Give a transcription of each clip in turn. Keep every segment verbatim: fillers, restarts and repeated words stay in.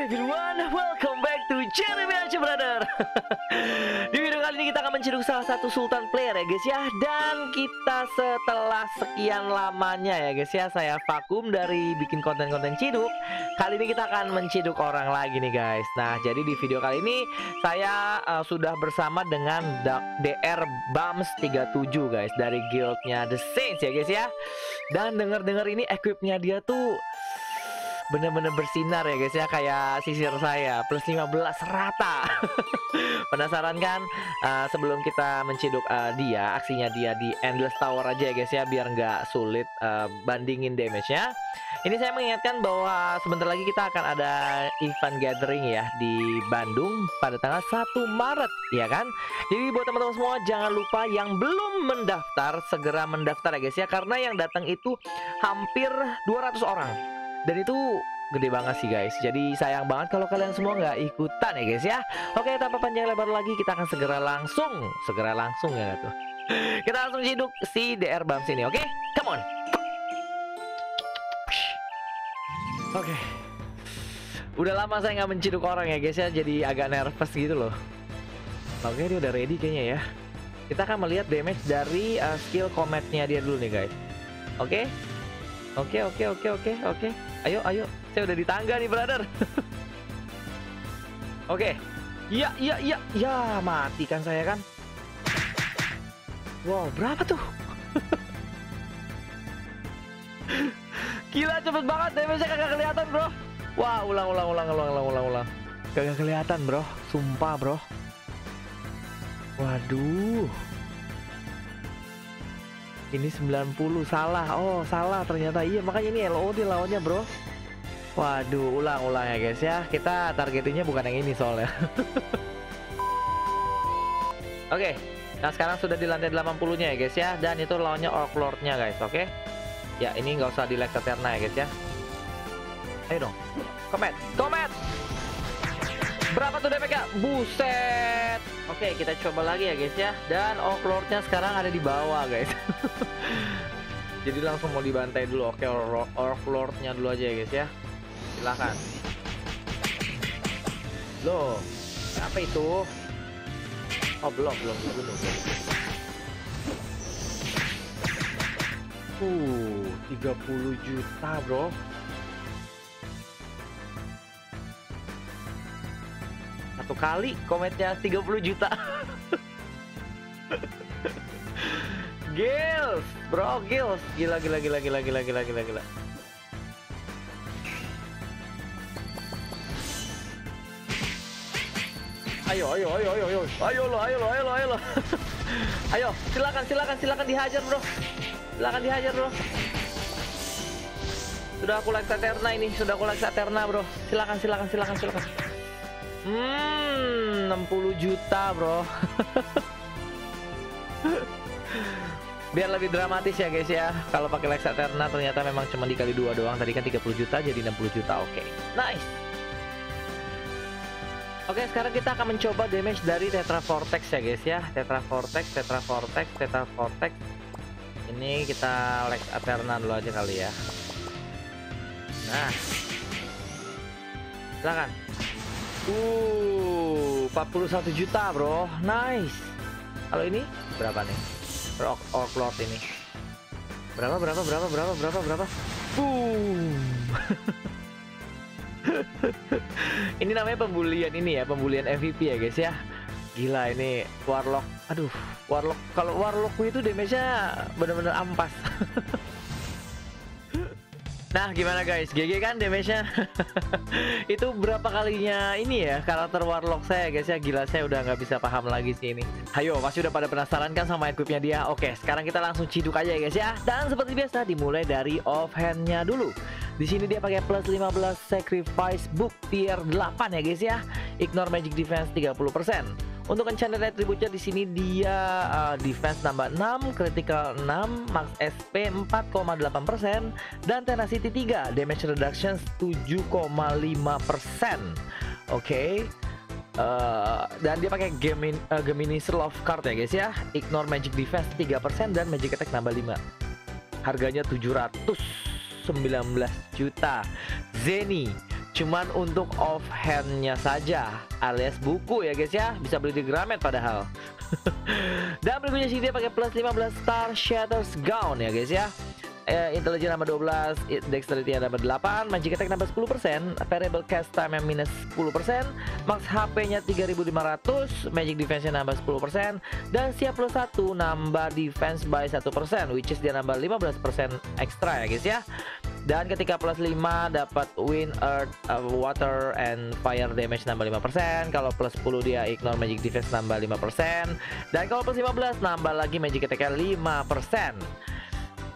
everyone, welcome back to Jeremy Archer brother. Di video kali ini kita akan menciduk salah satu Sultan player ya guys ya. Dan kita setelah sekian lamanya ya guys ya, saya vakum dari bikin konten-konten ciduk. Kali ini kita akan menciduk orang lagi nih guys. Nah jadi di video kali ini saya uh, sudah bersama dengan D R Bamz tiga puluh tujuh guys, dari guildnya The Saints ya guys ya. Dan denger-denger ini equipnya dia tuh bener-bener bersinar ya guys ya, kayak sisir saya plus lima belas rata. Penasaran kan? Uh, sebelum kita menciduk uh, dia, aksinya dia di Endless Tower aja ya guys ya, biar nggak sulit uh, bandingin damage-nya. Ini saya mengingatkan bahwa sebentar lagi kita akan ada event gathering ya di Bandung pada tanggal satu Maret ya kan. Jadi buat teman-teman semua jangan lupa yang belum mendaftar segera mendaftar ya guys ya, karena yang datang itu hampir dua ratus orang. Dan itu gede banget sih guys. Jadi sayang banget kalau kalian semua nggak ikutan ya guys ya. Oke, tanpa panjang lebar lagi kita akan segera langsung, segera langsung ya tuh. Kita langsung ciduk si D R Bamz ini, oke? Okay? Come on. Oke. Okay. Udah lama saya nggak menciduk orang ya guys ya. Jadi agak nervous gitu loh. Oke, dia udah ready kayaknya ya. Kita akan melihat damage dari uh, skill kometnya dia dulu nih guys. Oke? Okay? Oke oke oke oke oke. Ayo ayo, saya udah di tangga nih brother. Oke. Iya iya iya. Ya, mati kan saya kan. Wow, berapa tuh? Gila cepet banget, damage-nya kagak kelihatan, bro. Wah, ulang ulang ulang ulang ulang ulang ulang. Kagak kelihatan, bro. Sumpah, bro. Waduh. Ini sembilan puluh, salah. Oh, salah ternyata. Iya, makanya ini L O D lawannya, bro. Waduh, ulang-ulang ya guys ya. Kita targetinnya bukan yang ini soalnya. Oke, okay. Nah sekarang sudah di lantai delapan puluh-nya ya guys ya. Dan itu lawannya Orc Lord-nya guys, oke okay? Ya, ini nggak usah di Lex Aterna ya guys ya. Ayo dong. Komet, komet. Berapa tuh damage-nya? Buset. Oke, okay, kita coba lagi ya guys ya. Dan Orc Lord-nya sekarang ada di bawah guys. Jadi langsung mau dibantai dulu. Oke, okay, Orc Lord-nya dulu aja ya guys ya. Silahkan. Loh, apa itu? Oh, belum, belum, belum, belum. Uh, tiga puluh juta bro. Satu kali kometnya tiga puluh juta. Gils, bro, gils. Gila gila gila gila gila gila gila gila. Ayo ayo ayo ayo ayo. Ayo lo, ayo lo, ayo lo, ayo lo. Ayo, silakan silakan silakan dihajar, bro. Silakan dihajar, bro. Sudah aku Lex Aterna ini, sudah aku Lex Aterna, bro. Silakan silakan silakan silakan. Hmm, enam puluh juta bro. Biar lebih dramatis ya guys ya. Kalau pakai Lex Aterna ternyata memang cuma dikali dua doang. Tadi kan tiga puluh juta jadi enam puluh juta. Oke, okay. Nice. Oke, okay, sekarang kita akan mencoba damage dari Tetra Vortex ya guys ya. Tetra Vortex, Tetra Vortex, Tetra Vortex. Ini kita Lex Aterna dulu aja kali ya. Nah, silakan. Uh, empat puluh satu juta bro, nice. Kalau ini berapa nih? Rock Orc Lord ini. Berapa berapa berapa berapa berapa berapa? Boom. Ini namanya pembulian ini ya, pembulian M V P ya guys ya. Gila ini Warlock. Aduh, Warlock. Kalau Warlock itu damage-nya bener-bener ampas. Nah gimana guys, G G kan damage-nya. Itu berapa kalinya ini ya karakter Warlock saya guys ya. Gila, saya udah nggak bisa paham lagi sih ini. Hayo, pasti udah pada penasaran kan sama equipnya dia. Oke, sekarang kita langsung ciduk aja ya guys ya. Dan seperti biasa dimulai dari offhand-nya dulu. Di sini dia pakai plus lima belas Sacrifice Book tier delapan ya guys ya. Ignore Magic Defense tiga puluh persen. Untuk enchanted attribute-nya di sini dia uh, defense nambah enam, critical enam, max S P empat koma delapan persen dan tenacity tiga, damage reduction tujuh koma lima persen. Oke. Okay. Uh, dan dia pakai Gemin, uh, Geminister Love Card ya guys ya. Ignore magic defense tiga persen dan magic attack nambah lima. Harganya tujuh ratus sembilan belas juta Zeni. cuman untuk offhandnya saja, alias buku ya guys ya, bisa beli di Gramet padahal. Dan berikutnya sih dia pakai plus lima belas Star Shatters Gown ya guys ya. Eh, Intelligence nambah dua belas, Dexterity nambah delapan, Magic Attack nambah sepuluh persen, Variable Cast Time yang minus sepuluh persen, Max H P-nya tiga ribu lima ratus, Magic Defense-nya nambah sepuluh persen, dan siap plus satu nambah Defense by satu persen, which is dia nambah lima belas persen ekstra ya guys ya. Dan ketika plus lima dapat Wind, Earth, uh, Water, and Fire damage nambah lima persen. Kalau plus sepuluh dia ignore Magic Defense nambah lima persen. Dan kalau plus lima belas nambah lagi Magic Attack-nya lima persen.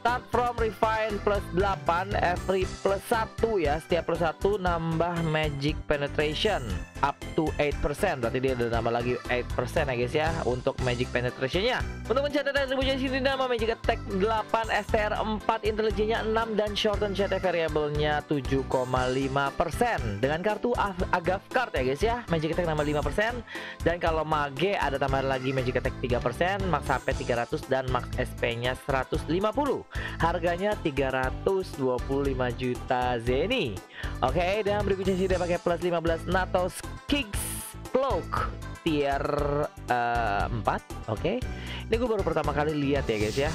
Start from refine plus delapan, every plus satu ya, setiap plus satu nambah Magic Penetration up to eight persen. Berarti dia udah nambah lagi eight persen ya guys ya untuk Magic Penetration-nya. Untuk mencatat atribution sini nama Magic Attack delapan, S T R empat, Intelijennya enam, dan Shorten C T variable-nya tujuh koma lima persen. Dengan kartu Agave Card ya guys ya, Magic Attack nambah lima persen. Dan kalau Mage ada tambahan lagi Magic Attack tiga persen, Max H P tiga ratus, dan Max S P-nya seratus lima puluh. Harganya tiga ratus dua puluh lima juta Zeni. Oke, okay, dan berikutnya sih dia pakai plus lima belas Natos Higgs Cloak tier uh, empat. Oke, okay. Ini gue baru pertama kali lihat ya guys ya.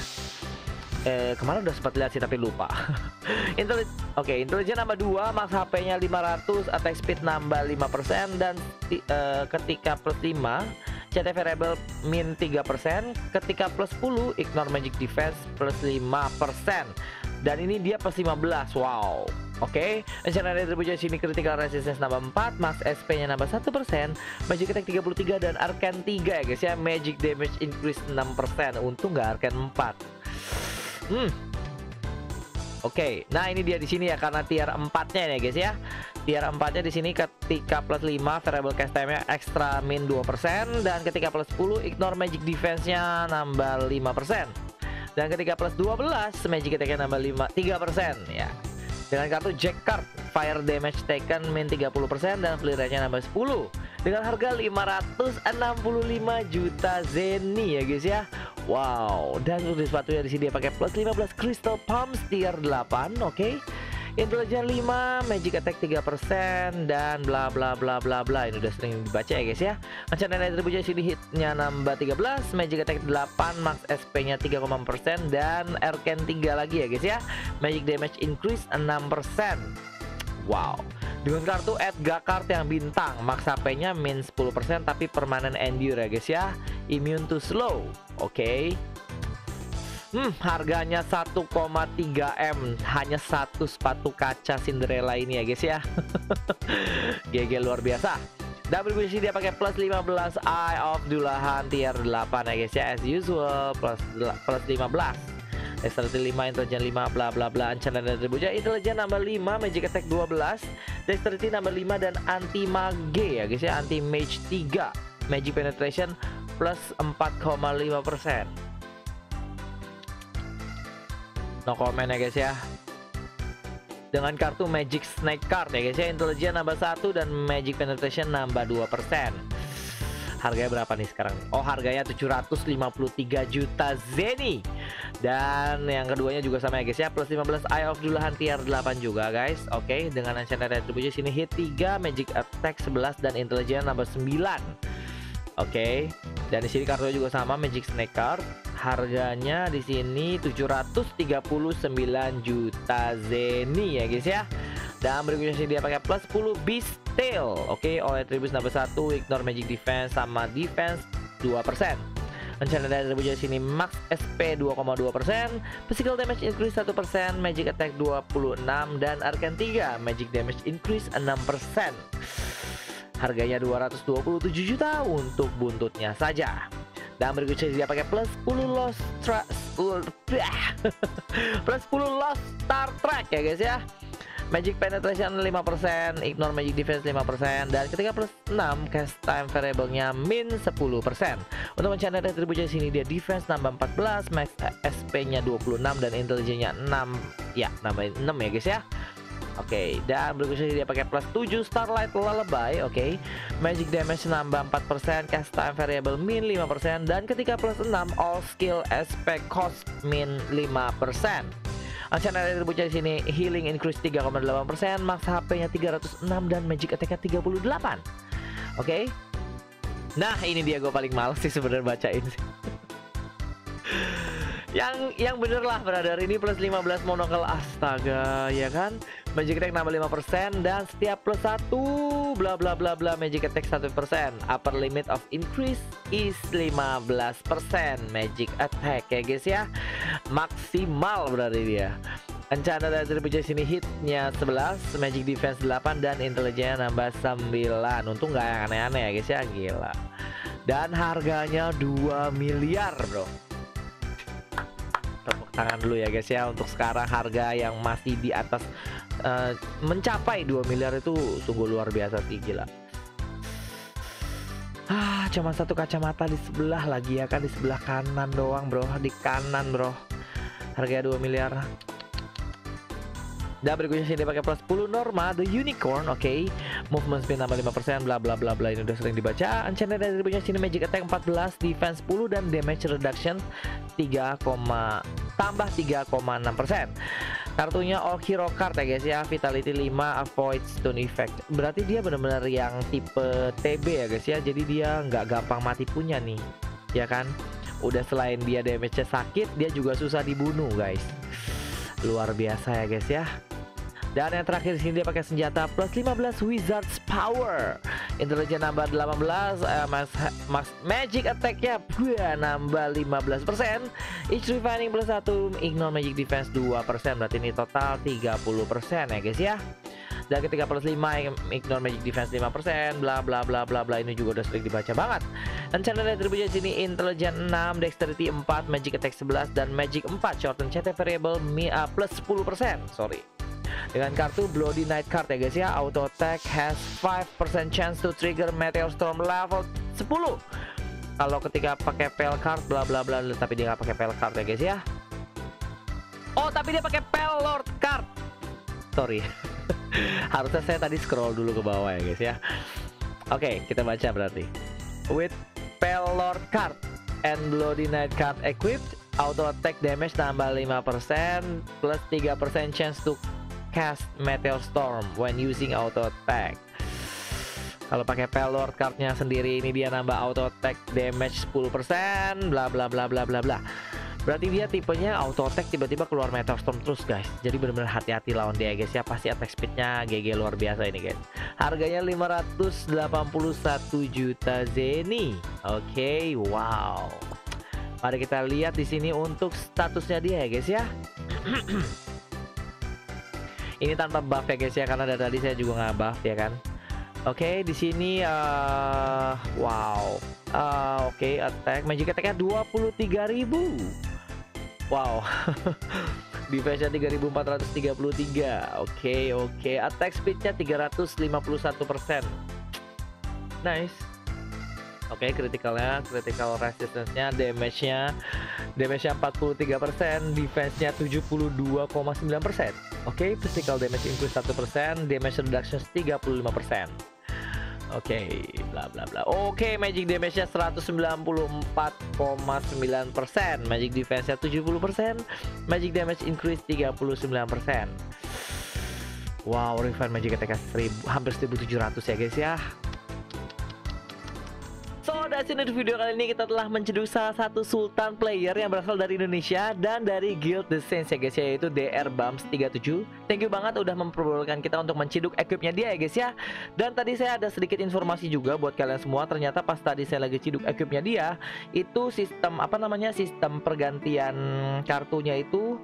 Eh, kemarin udah sempat lihat sih tapi lupa. Intelli Oke, okay, Intelijen nambah dua, Max H P-nya lima ratus, Attack Speed nambah lima persen, dan uh, ketika plus lima C T variable min tiga persen, ketika plus sepuluh ignore Magic Defense plus lima persen. Dan ini dia plus lima belas. Wow. Oke, Enchanted Attribution sini Critical Resistance nambah empat, Max S P-nya nambah satu persen, Magic Attack tiga puluh tiga, dan Arcane tiga ya guys ya. Magic Damage increase enam persen. Untung nggak Arcane empat. Hmm. Oke, okay. Nah ini dia di sini ya karena tier empat-nya ya guys ya. Tier empat-nya di sini ketika plus lima variable cast time-nya extra min dua persen, dan ketika plus sepuluh ignore Magic Defense-nya nambah lima persen. Dan ketika plus dua belas Magic Attack-nya nambah lima tiga persen ya. Dengan kartu Jack Card, Fire Damage Taken min tiga puluh persen, dan Flare Rate-nya nambah sepuluh. Dengan harga lima ratus enam puluh lima juta Zeni ya guys ya. Wow, dan untuk sepatunya di sini dia pakai plus lima belas Crystal Pumps tier delapan, oke. Okay. Intelijen lima, Magic Attack tiga persen, dan bla bla bla bla bla. Ini udah sering dibaca ya guys ya. Enchanted Attribution sini hitnya nambah tiga belas, Magic Attack delapan, Max S P-nya tiga koma empat persen, dan Arcane tiga lagi ya guys ya. Magic Damage increase enam persen. Wow. Dengan kartu Edgar Card yang bintang, Max H P-nya min sepuluh persen, tapi permanen endure ya guys ya. Immune to slow, oke. Okay. Hmm, harganya satu koma tiga M, hanya satu sepatu kaca Cinderella ini ya guys ya. G G luar biasa. W B C dia pakai plus lima belas Eye of Dullahan tier delapan ya guys ya, as usual plus plus lima belas. Dexterity lima, Intelijen lima, bla bla bla. Enchanted Attribution, Intelijen nambah lima, Magic Attack dua belas, Dexterity nambah lima, dan Anti Mage ya guys ya, Anti Mage tiga, Magic Penetration plus empat koma lima persen. No comment ya guys ya. Dengan kartu Magic Snake Card ya guys ya, Intelijen nambah satu, dan Magic Penetration nambah dua persen. Harganya berapa nih sekarang? Oh, harganya tujuh ratus lima puluh tiga juta Zeni. Dan yang keduanya juga sama ya guys ya, plus lima belas Eye of Dullahan tier delapan juga guys. Oke, okay. Dengan Enchanted Attribution sini hit tiga, Magic Attack sebelas, dan Intelijen nambah sembilan. Oke, okay. Dan di sini kartunya juga sama, Magic Snake Card. Harganya di sini tujuh ratus tiga puluh sembilan juta Zeni ya guys ya. Dan berikutnya sih dia pakai plus sepuluh Beast Tail. Oke, okay, oleh tribus nambah satu, ignore Magic Defense sama Defense dua persen. Enchanted Attribution sini Max S P dua koma dua persen, Physical Damage Increase satu persen, Magic Attack dua puluh enam, dan Arcane tiga, Magic Damage Increase enam persen. Harganya dua ratus dua puluh tujuh juta untuk buntutnya saja. Dan berikutnya dia pakai plus sepuluh Lost Star plus sepuluh Lost Star Track ya guys ya. Magic Penetration lima persen, ignore Magic Defense lima persen, dan ketika plus enam cast time variable-nya min sepuluh persen. Untuk Enchanted Attribution sini dia Defense nambah empat belas, Max S P-nya dua puluh enam, dan Intelijennya enam. Ya, nambah enam ya guys ya. Oke, okay. Dan berikutnya dia pakai plus tujuh Starlight Lullaby. Oke, okay. Magic Damage nambah empat persen, Cast Time Variable min lima persen, dan ketika plus enam All Skill S P Cost min lima persen. Ancana atributnya di sini healing increase tiga koma delapan persen, max H P-nya tiga ratus enam dan magic attack-nya tiga puluh delapan. Oke. Okay. Nah, ini dia gue paling males sih sebenarnya bacain sih. Yang yang bener lah brother, ini plus lima belas monocle, astaga ya kan. Magic attack enam puluh lima persen dan setiap plus satu bla bla bla bla magic attack satu persen. Upper limit of increase is lima belas persen magic attack ya guys ya. Maksimal berarti dia. Enchanted Attribute sini hitnya sebelas, magic defense delapan dan intelligence nambah sembilan. Untung nggak yang aneh-aneh ya guys ya, gila. Dan harganya dua miliar, bro. Tepuk tangan dulu ya guys ya, untuk sekarang harga yang masih di atas uh, mencapai dua miliar itu sungguh luar biasa sih, gila. Ah, cuma satu kacamata di sebelah lagi ya kan, di sebelah kanan doang, bro, di kanan, bro. Harga dua miliar. Dan berikutnya sini pakai plus sepuluh Norma the Unicorn, oke okay. Movement speed tambah lima persen, bla bla bla bla, ini udah sering dibaca. Enchanted atributnya sini magic attack empat belas, defense sepuluh dan damage reduction tiga, tambah tiga koma enam persen. Kartunya Okiro Card ya guys ya, vitality lima, avoid stun effect. Berarti dia benar-benar yang tipe T B ya guys ya, jadi dia nggak gampang mati punya nih, ya kan? Udah selain dia damage-nya sakit, dia juga susah dibunuh guys. Luar biasa ya guys ya. Dan yang terakhir di sini dia pakai senjata plus lima belas Wizard's Power, intelijen nambah delapan belas, eh, mas, mas, magic attack-nya nambah lima belas persen, each refining plus satu, ignore magic defense dua persen, berarti ini total tiga puluh persen ya guys ya. Dan ketika plus lima, ignore magic defense lima persen, bla bla bla bla bla, ini juga udah sering dibaca banget. Dan channel atributnya sini intelligence enam, dexterity empat, magic attack sebelas dan magic empat, shorten C T variable M I A plus sepuluh persen, sorry. Dengan kartu Bloody Night Card ya guys ya, auto attack has lima persen chance to trigger Metal Storm level sepuluh. Kalau ketika pakai Pale Card bla bla bla, tapi dia nggak pakai Pale Card ya guys ya. Oh, tapi dia pakai Pale Lord Card. Sorry. Harusnya saya tadi scroll dulu ke bawah ya guys ya. Oke, okay, kita baca berarti. With Pale Lord Card and Bloody Night Card equipped, auto attack damage tambah lima persen plus tiga persen chance to cast Metal Storm when using auto attack. Kalau pakai Pale Lord Card-nya sendiri ini dia nambah auto attack damage sepuluh persen bla bla bla bla bla bla. Berarti dia tipenya auto attack tiba-tiba keluar Metal Storm terus guys. Jadi benar-benar hati-hati lawan dia guys ya, pasti attack speed-nya G G luar biasa ini guys. Harganya lima ratus delapan puluh satu juta zeni. Oke, okay, wow. Mari kita lihat di sini untuk statusnya dia ya guys ya. Ini tanpa buff ya guys ya, karena dari tadi saya juga nggak buff ya kan. Oke, okay, di sini uh, wow. Uh, Oke, okay, attack magic attack-nya dua puluh tiga ribu. Wow. Defense-nya tiga ribu empat ratus tiga puluh tiga. Oke, okay, oke. Okay. Attack speed-nya tiga ratus lima puluh satu persen. Nice. Oke, okay, critical-nya, critical resistance-nya, damage-nya, damage-nya empat puluh tiga persen, defense-nya tujuh puluh dua koma sembilan persen. Oke, okay, physical damage increase satu persen, damage reduction tiga puluh lima persen. Oke, okay, bla bla bla. Oke, okay, magic damage-nya seratus sembilan puluh empat koma sembilan persen, magic defense-nya tujuh puluh persen, magic damage increase tiga puluh sembilan persen. Wow, refine magic attack-nya hampir seribu tujuh ratus ya guys ya. So, dari sini di video kali ini kita telah menceduk salah satu Sultan player yang berasal dari Indonesia dan dari Guild The Saints ya guys ya, yaitu D R Bamz tiga puluh tujuh. Thank you banget udah memperbolehkan kita untuk menciduk equipnya dia ya guys ya. Dan tadi saya ada sedikit informasi juga buat kalian semua, ternyata pas tadi saya lagi ciduk equipnya dia, itu sistem apa namanya, sistem pergantian kartunya itu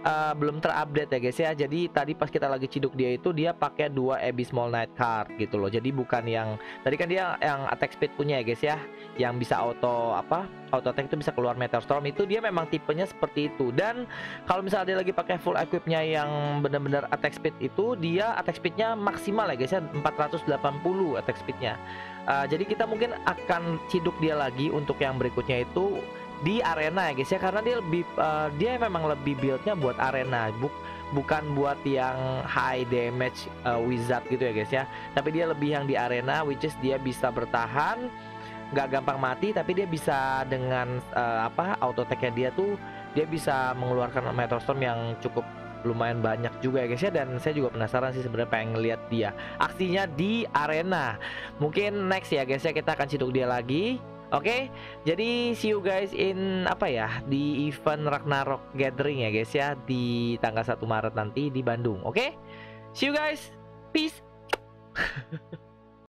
Uh, belum terupdate ya guys ya. Jadi tadi pas kita lagi ciduk dia itu, dia pakai dua Abysmal Night Card gitu loh. Jadi bukan yang tadi kan dia yang attack speed punya ya guys ya, yang bisa auto apa auto attack itu bisa keluar Meteor Storm, itu dia memang tipenya seperti itu. Dan kalau misalnya dia lagi pakai full equipnya yang benar-benar attack speed itu, dia attack speednya maksimal ya guys ya, empat ratus delapan puluh attack speednya. uh, Jadi kita mungkin akan ciduk dia lagi untuk yang berikutnya itu di arena ya guys ya, karena dia lebih uh, dia memang lebih build-nya buat arena, buk bukan buat yang high damage uh, wizard gitu ya guys ya, tapi dia lebih yang di arena, which is dia bisa bertahan, nggak gampang mati, tapi dia bisa dengan uh, apa auto attack-nya dia tuh, dia bisa mengeluarkan Meteor Storm yang cukup lumayan banyak juga ya guys ya. Dan saya juga penasaran sih sebenarnya, pengen ngeliat dia aksinya di arena. Mungkin next ya guys ya, kita akan ciduk dia lagi. Oke, okay, jadi see you guys in apa ya, di event Ragnarok Gathering ya guys ya, di tanggal satu Maret nanti di Bandung. Oke, okay? See you guys, peace.